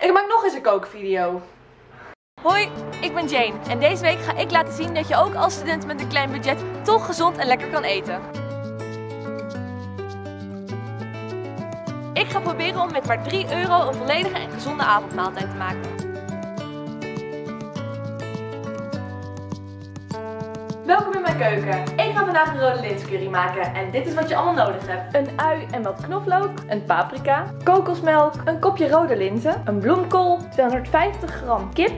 Ik maak nog eens een kookvideo. Hoi, ik ben Jane en deze week ga ik laten zien dat je ook als student met een klein budget toch gezond en lekker kan eten. Ik ga proberen om met maar €3 een volledige en gezonde avondmaaltijd te maken. Welkom in mijn keuken. Ik ga vandaag een rode lintcurry maken en dit is wat je allemaal nodig hebt. Een ui en wat knoflook, een paprika, kokosmelk, een kopje rode linzen, een bloemkool, 250 gram kip.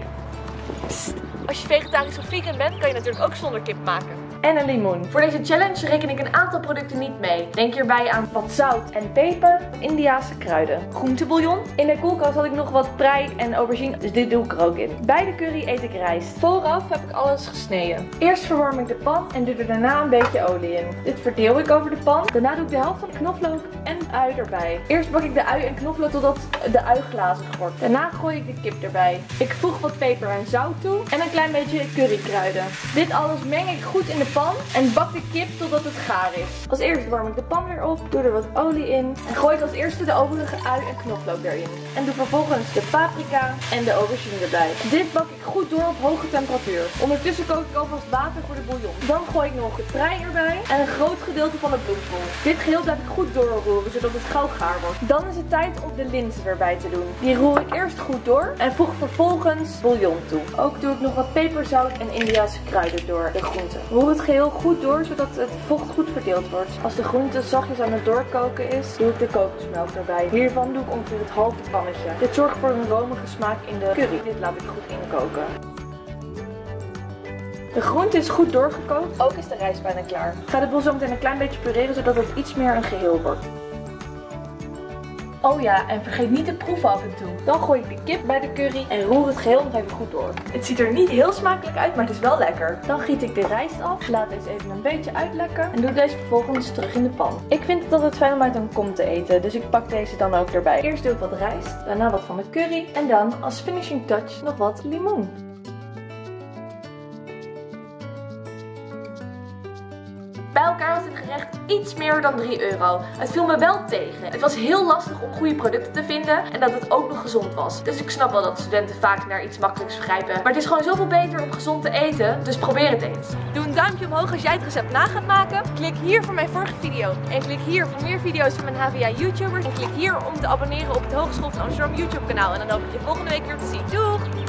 Psst, als je vegetarisch of vegan bent kan je natuurlijk ook zonder kip maken. En een limoen. Voor deze challenge reken ik een aantal producten niet mee. Denk hierbij aan wat zout en peper, Indiase kruiden, groentebouillon. In de koelkast had ik nog wat prei en aubergine, dus dit doe ik er ook in. Bij de curry eet ik rijst. Vooraf heb ik alles gesneden. Eerst verwarm ik de pan en doe er daarna een beetje olie in. Dit verdeel ik over de pan. Daarna doe ik de helft van de knoflook en ui erbij. Eerst bak ik de ui en knoflook totdat de ui glazig wordt. Daarna gooi ik de kip erbij. Ik voeg wat peper en zout toe en een klein beetje currykruiden. Dit alles meng ik goed in de pan en bak de kip totdat het gaar is. Als eerst warm ik de pan weer op, doe er wat olie in en gooi ik als eerste de overige ui en knoflook erin. En doe vervolgens de paprika en de aubergine erbij. Dit bak ik goed door op hoge temperatuur. Ondertussen kook ik alvast water voor de bouillon. Dan gooi ik nog het prei erbij en een groot gedeelte van de bloemkool. Dit geheel blijf ik goed doorroeren zodat het gauw gaar wordt. Dan is het tijd om de linzen erbij te doen. Die roer ik eerst goed door en voeg vervolgens bouillon toe. Ook doe ik nog wat peperzout en Indiase kruiden door de groenten. Roer het geheel goed door zodat het vocht goed verdeeld wordt. Als de groente zachtjes aan het doorkoken is, doe ik de kokosmelk erbij. Hiervan doe ik ongeveer het halve pannetje. Dit zorgt voor een romige smaak in de curry. Dit laat ik goed inkoken. De groente is goed doorgekookt, ook is de rijst bijna klaar. Ik ga de boel zo meteen een klein beetje pureren zodat het iets meer een geheel wordt. Oh ja, en vergeet niet te proeven af en toe. Dan gooi ik de kip bij de curry en roer het geheel nog even goed door. Het ziet er niet heel smakelijk uit, maar het is wel lekker. Dan giet ik de rijst af, laat deze even een beetje uitlekken en doe deze vervolgens terug in de pan. Ik vind het altijd fijn om uit een kom te eten, dus ik pak deze dan ook erbij. Eerst doe ik wat rijst, daarna wat van mijn curry en dan als finishing touch nog wat limoen. Bij elkaar was dit gerecht iets meer dan €3. Het viel me wel tegen. Het was heel lastig om goede producten te vinden en dat het ook nog gezond was. Dus ik snap wel dat studenten vaak naar iets makkelijks vergrijpen. Maar het is gewoon zoveel beter om gezond te eten, dus probeer het eens. Doe een duimpje omhoog als jij het recept na gaat maken. Klik hier voor mijn vorige video. En klik hier voor meer video's van mijn HVA-YouTubers. En klik hier om te abonneren op het Hogeschool van Amsterdam YouTube kanaal. En dan hoop ik je volgende week weer te zien. Doeg!